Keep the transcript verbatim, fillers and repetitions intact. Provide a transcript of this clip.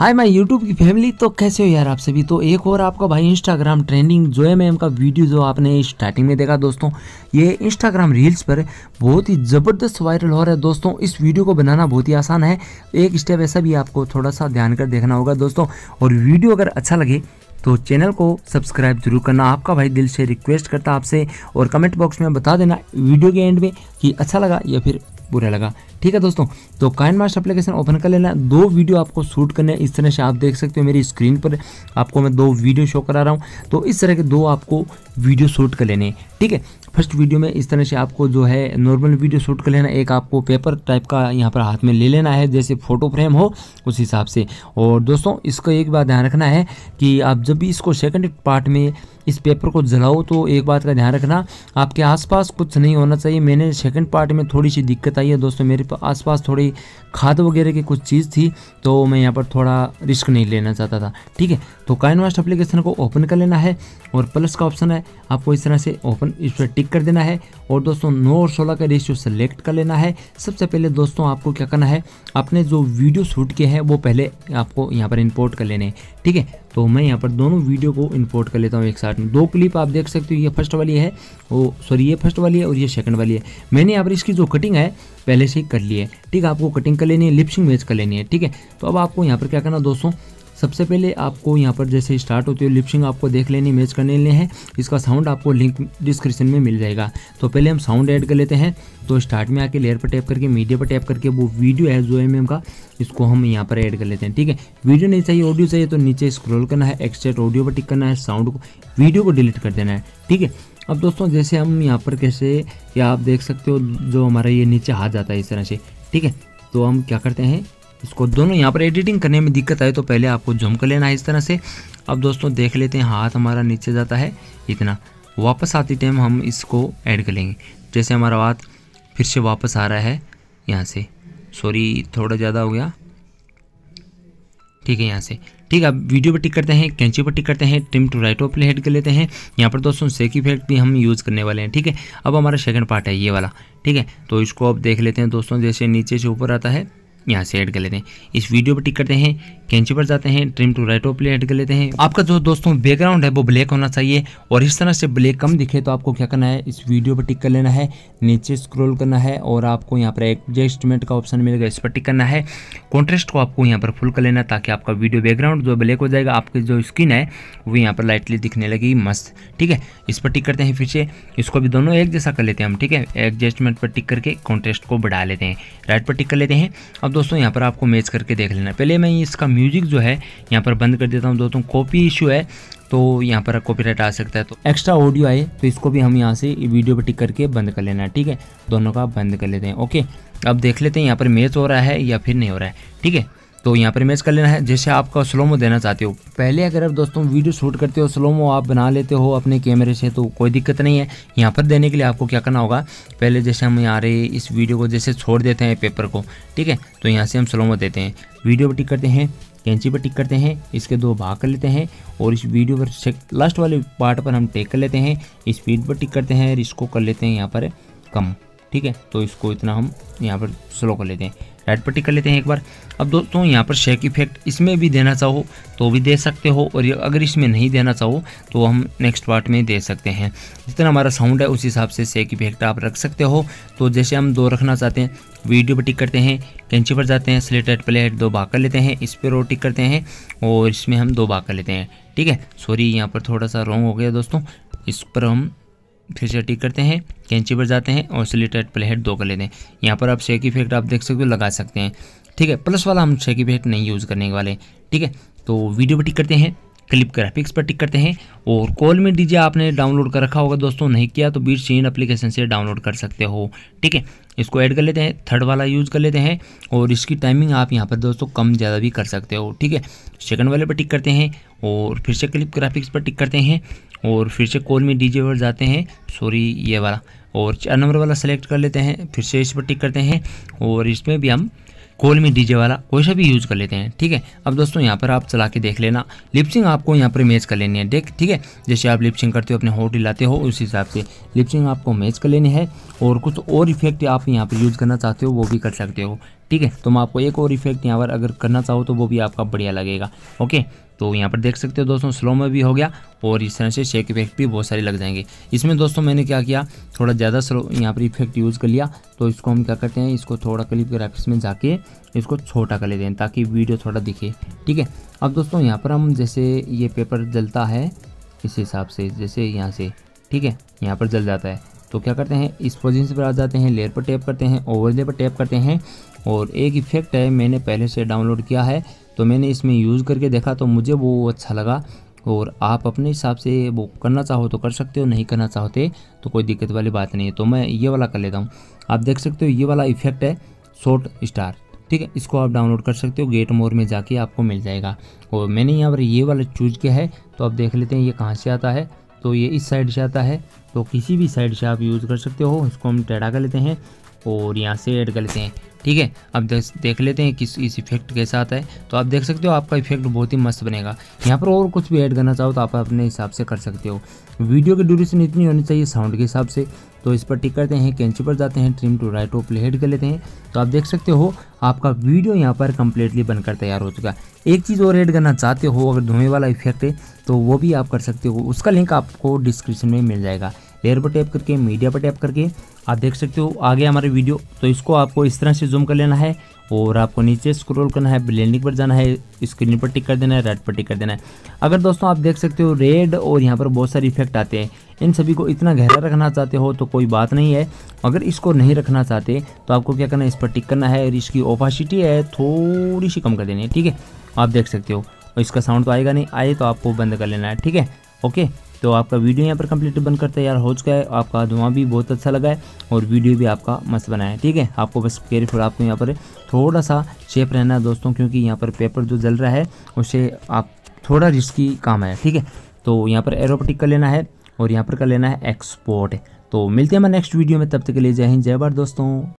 Hi my YouTube की family, तो कैसे हो यार आप सभी। तो एक और आपका भाई इंस्टाग्राम ट्रेंडिंग जो है मैम का वीडियो जो आपने स्टार्टिंग में देखा दोस्तों, ये इंस्टाग्राम रील्स पर बहुत ही ज़बरदस्त वायरल हो रहा है दोस्तों। इस वीडियो को बनाना बहुत ही आसान है, एक स्टेप ऐसा भी आपको थोड़ा सा ध्यान कर देखना होगा दोस्तों। और वीडियो अगर अच्छा लगे तो चैनल को सब्सक्राइब जरूर करना, आपका भाई दिल से रिक्वेस्ट करता आपसे। और कमेंट बॉक्स में बता देना वीडियो के एंड में कि अच्छा लगा या फिर बुरा लगा, ठीक है दोस्तों। तो काइनमास्टर एप्लीकेशन ओपन कर लेना, दो वीडियो आपको शूट करने हैं। इस तरह से आप देख सकते हो मेरी स्क्रीन पर आपको मैं दो वीडियो शो करा रहा हूं। तो इस तरह के दो आपको वीडियो शूट कर लेने हैं, ठीक है। फर्स्ट वीडियो में इस तरह से आपको जो है नॉर्मल वीडियो शूट कर लेना, एक आपको पेपर टाइप का यहाँ पर हाथ में ले लेना है, जैसे फोटो फ्रेम हो उस हिसाब से। और दोस्तों इसका एक बात ध्यान रखना है कि आप जब भी इसको सेकंड पार्ट में इस पेपर को जलाओ तो एक बात का ध्यान रखना, आपके आसपास कुछ नहीं होना चाहिए। मैंने सेकंड पार्ट में थोड़ी सी दिक्कत आई है दोस्तों, मेरे आसपास थोड़ी खाद वगैरह की कुछ चीज़ थी, तो मैं यहाँ पर थोड़ा रिस्क नहीं लेना चाहता था, ठीक है। तो काइनमास्टर एप्लीकेशन को ओपन कर लेना है और प्लस का ऑप्शन है, आपको इस तरह से ओपन इस पर टिक कर देना है। और दोस्तों नौ और सोलह का रेशियो सेलेक्ट कर लेना है। सबसे पहले दोस्तों आपको क्या करना है, आपने जो वीडियो शूट किए हैं वो पहले आपको यहाँ पर इंपोर्ट कर लेने, ठीक है। तो मैं यहाँ पर दोनों वीडियो को इंपोर्ट कर लेता हूँ एक साथ में, दो क्लिप आप देख सकते हो। ये फर्स्ट वाली है, वो सॉरी ये फर्स्ट वाली है और ये सेकंड वाली है। मैंने यहाँ पर इसकी जो कटिंग है पहले से ही कर ली है, ठीक है। आपको कटिंग कर लेनी है, लिपसिंग मैच कर लेनी है, ठीक है। तो अब आपको यहाँ पर क्या करना दोस्तों, सबसे पहले आपको यहाँ पर जैसे स्टार्ट होती है लिपसिंग आपको देख लेनी, मैच करने लेने हैं। इसका साउंड आपको लिंक डिस्क्रिप्शन में मिल जाएगा। तो पहले हम साउंड ऐड कर लेते हैं। तो स्टार्ट में आके लेयर पर टैप करके मीडिया पर टैप करके वो वीडियो है जो एम एम का, इसको हम यहाँ पर ऐड कर लेते हैं, ठीक है। वीडियो नहीं चाहिए, ऑडियो चाहिए, तो नीचे स्क्रॉल करना है, एक्सट्रैक्ट ऑडियो पर टिक करना है, साउंड को वीडियो को डिलीट कर देना है, ठीक है। अब दोस्तों जैसे हम यहाँ पर कैसे क्या आप देख सकते हो, जो हमारा ये नीचे हाथ जाता है इस तरह से, ठीक है। तो हम क्या करते हैं, इसको दोनों यहाँ पर एडिटिंग करने में दिक्कत आए तो पहले आपको जूम कर लेना है इस तरह से। अब दोस्तों देख लेते हैं हाथ हमारा नीचे जाता है इतना, वापस आते टाइम हम इसको ऐड कर लेंगे। जैसे हमारा हाथ फिर से वापस आ रहा है यहाँ से, सॉरी थोड़ा ज़्यादा हो गया, ठीक है यहाँ से, ठीक है। अब वीडियो पर टिक करते हैं, कैंची पर टिक करते हैं, trim to right of play head कर लेते हैं। यहाँ पर दोस्तों शेक इफेक्ट भी हम यूज़ करने वाले हैं, ठीक है। अब हमारा सेकेंड पार्ट है ये वाला, ठीक है। तो इसको आप देख लेते हैं दोस्तों, जैसे नीचे से ऊपर आता है यहाँ से ऐड कर लेते हैं। इस वीडियो पर टिक करते हैं, कैंची पर जाते हैं, trim to right of play head कर लेते हैं। आपका जो दोस्तों बैकग्राउंड है वो ब्लैक होना चाहिए, और इस तरह से ब्लैक कम दिखे तो आपको क्या करना है, इस वीडियो पर टिक कर लेना है, नीचे स्क्रॉल करना है और आपको यहाँ पर एडजस्टमेंट का ऑप्शन मिलेगा, इस पर टिक करना है। कॉन्ट्रास्ट को आपको यहाँ पर फुल कर लेना, ताकि आपका वीडियो बैकग्राउंड जो ब्लैक हो जाएगा, आपकी जो स्किन है वो यहाँ पर लाइटली दिखने लगी मस्त, ठीक है। इस पर टिक करते हैं, फिर से इसको भी दोनों एक जैसा कर लेते हैं हम, ठीक है। एडजस्टमेंट पर टिक करके कॉन्ट्रास्ट को बढ़ा लेते हैं, राइट पर टिक कर लेते हैं। अब दोस्तों यहाँ पर आपको मैच करके देख लेना। पहले मैं इसका म्यूजिक जो है यहाँ पर बंद कर देता हूँ दोस्तों, कॉपी इशू है तो यहाँ पर कॉपीराइट आ सकता है, तो एक्स्ट्रा ऑडियो आए तो इसको भी हम यहाँ से वीडियो पर टिक करके बंद कर लेना, ठीक है। दोनों का बंद कर लेते हैं, ओके। अब देख लेते हैं यहाँ पर मैच हो रहा है या फिर नहीं हो रहा है, ठीक है। तो यहाँ पर मैच कर लेना है। जैसे आपका स्लोमो देना चाहते हो, पहले अगर आप दोस्तों वीडियो शूट करते हो स्लोमो आप बना लेते हो अपने कैमरे से तो कोई दिक्कत नहीं है। यहाँ पर देने के लिए आपको क्या करना होगा, पहले जैसे हम यहाँ रहे इस वीडियो को जैसे छोड़ देते हैं पेपर को, ठीक है। तो यहाँ से हम स्लोमो देते हैं, वीडियो पर टिक करते हैं, कैंची पर टिक करते हैं, इसके दो भाग कर लेते हैं और इस वीडियो पर लास्ट वाले पार्ट पर हम टेक कर लेते हैं। स्पीड पर टिक करते हैं, इसको कर लेते हैं यहाँ पर कम, ठीक है। तो इसको इतना हम यहाँ पर स्लो कर लेते हैं, राइट पर टिक कर लेते हैं एक बार। अब दोस्तों यहाँ पर शेक इफेक्ट इसमें भी देना चाहो तो भी दे सकते हो, और अगर इसमें नहीं देना चाहो तो हम नेक्स्ट पार्ट में दे सकते हैं। जितना हमारा साउंड है उस हिसाब से शेक इफेक्ट आप रख सकते हो। तो जैसे हम दो रखना चाहते हैं, वीडियो पर टिक करते हैं, कैंची पर जाते हैं, सिलेक्ट एट प्ले हेड दो भाग कर लेते हैं, इस पर और टिक करते हैं और इसमें हम दो भाग कर लेते हैं, ठीक है। सॉरी यहाँ पर थोड़ा सा रॉन्ग हो गया दोस्तों, इस पर हम फिर से टिक करते हैं, कैंची पर जाते हैं और सिलेक्टेड प्लेहेड दो कर लेते हैं। यहाँ पर आप शेक इफेक्ट आप देख सकते हो लगा सकते हैं, ठीक है। प्लस वाला हम शेक इफेक्ट नहीं यूज़ करने वाले, ठीक है। तो वीडियो पर टिक करते हैं, क्लिप ग्राफिक्स पर टिक करते हैं, और कॉल में डीजे आपने डाउनलोड कर रखा होगा दोस्तों, नहीं किया तो बीट सीन एप्लीकेशन से डाउनलोड कर सकते हो, ठीक है। इसको ऐड कर लेते हैं, थर्ड वाला यूज़ कर लेते हैं, और इसकी टाइमिंग आप यहाँ पर दोस्तों कम ज़्यादा भी कर सकते हो, ठीक है। सेकंड वाले पर टिक करते हैं और फिर से क्लिप ग्राफिक्स पर टिक करते हैं और फिर से कॉल में डीजे पर जाते हैं, सॉरी ये वाला, और चार नंबर वाला सेलेक्ट कर लेते हैं, फिर से इस पर टिक करते हैं और इसमें भी हम कॉल में डीजे वाला कोई सा भी यूज़ कर लेते हैं, ठीक है। अब दोस्तों यहाँ पर आप चला के देख लेना, लिपसिंग आपको यहाँ पर मैच कर लेनी है देख, ठीक है। जैसे आप लिपसिंग करते हो अपने होंठ हिलाते हो उस हिसाब से लिपसिंग आपको मैच कर लेनी है, और कुछ और इफेक्ट आप यहाँ पर यूज़ करना चाहते हो वो भी कर सकते हो, ठीक है। तो मैं आपको एक और इफेक्ट यहाँ पर अगर करना चाहो तो वो भी आपका बढ़िया लगेगा। ओके, तो यहाँ पर देख सकते हो दोस्तों, स्लो में भी हो गया और इस तरह से शेक इफेक्ट भी बहुत सारे लग जाएंगे। इसमें दोस्तों मैंने क्या किया, थोड़ा ज़्यादा स्लो यहाँ पर इफेक्ट यूज़ कर लिया। तो इसको हम क्या करते हैं, इसको थोड़ा क्लिप ग्राफिक्स में जाके इसको छोटा कर लेते हैं ताकि वीडियो थोड़ा दिखे। ठीक है, अब दोस्तों यहाँ पर हम जैसे ये पेपर जलता है इस हिसाब से, जैसे यहाँ से, ठीक है, यहाँ पर जल जाता है। तो क्या करते हैं, इस पोजीशन पर आ जाते हैं, लेयर पर टैप करते हैं, ओवरले पर टैप करते हैं। और एक इफेक्ट है मैंने पहले से डाउनलोड किया है, तो मैंने इसमें यूज़ करके देखा तो मुझे वो अच्छा लगा। और आप अपने हिसाब से वो करना चाहो तो कर सकते हो, नहीं करना चाहते तो कोई दिक्कत वाली बात नहीं है। तो मैं ये वाला कर लेता हूँ। आप देख सकते हो ये वाला इफेक्ट है शॉर्ट स्टार, ठीक है, इसको आप डाउनलोड कर सकते हो, गेट मोर में जाके आपको मिल जाएगा। और मैंने यहाँ पर ये वाला चूज़ किया है। तो आप देख लेते हैं ये कहाँ से आता है, तो ये इस साइड से आता है, तो किसी भी साइड से आप यूज़ कर सकते हो। इसको हम टेढ़ा कर लेते हैं और यहाँ से ऐड कर लेते हैं। ठीक है, अब देख लेते हैं किस इस इफेक्ट के साथ है। तो आप देख सकते हो आपका इफेक्ट बहुत ही मस्त बनेगा। यहाँ पर और कुछ भी ऐड करना चाहो तो आप अपने हिसाब से कर सकते हो। वीडियो की ड्यूरेशन इतनी होनी चाहिए साउंड के हिसाब से। तो इस पर टिक करते हैं, कैंची पर जाते हैं, ट्रिम टू राइट और प्ले हेड कर लेते हैं। तो आप देख सकते हो आपका वीडियो यहाँ पर कम्प्लीटली बनकर तैयार हो चुका है। एक चीज़ और ऐड करना चाहते हो, अगर धुएँ वाला इफेक्ट है तो वो भी आप कर सकते हो। उसका लिंक आपको डिस्क्रिप्शन में मिल जाएगा। लेयर पर टैप करके, मीडिया पर टैप करके आप देख सकते हो आ गया हमारे वीडियो। तो इसको आपको इस तरह से जूम कर लेना है और आपको नीचे स्क्रॉल करना है, ब्लेंडिंग पर जाना है, स्क्रीन पर टिक कर देना है, रेड पर टिक कर देना है। अगर दोस्तों आप देख सकते हो रेड और यहाँ पर बहुत सारे इफेक्ट आते हैं, इन सभी को इतना गहरा रखना चाहते हो तो कोई बात नहीं है। अगर इसको नहीं रखना चाहते तो आपको क्या करना है, इस पर टिक करना है और इसकी ओपेसिटी है थोड़ी सी कम कर देनी है। ठीक है, आप देख सकते हो। और इसका साउंड तो आएगा नहीं, आए तो आपको बंद कर लेना है। ठीक है, ओके, तो आपका वीडियो यहाँ पर कंप्लीट बनकर तैयार हो चुका है। आपका धुआं भी बहुत अच्छा लगा है और वीडियो भी आपका मस्त बना है। ठीक है, आपको बस केयरफुल, आपको यहाँ पर थोड़ा सा शेप रहना है दोस्तों, क्योंकि यहाँ पर पेपर जो जल रहा है उससे आप थोड़ा रिस्की काम है। ठीक है, तो यहाँ पर एरो पर टिक कर लेना है और यहाँ पर कर लेना है एक्सपोर्ट। तो मिलते हैं मैं नेक्स्ट वीडियो में, तब तक के लिए जय हिंद, जय भारत दोस्तों।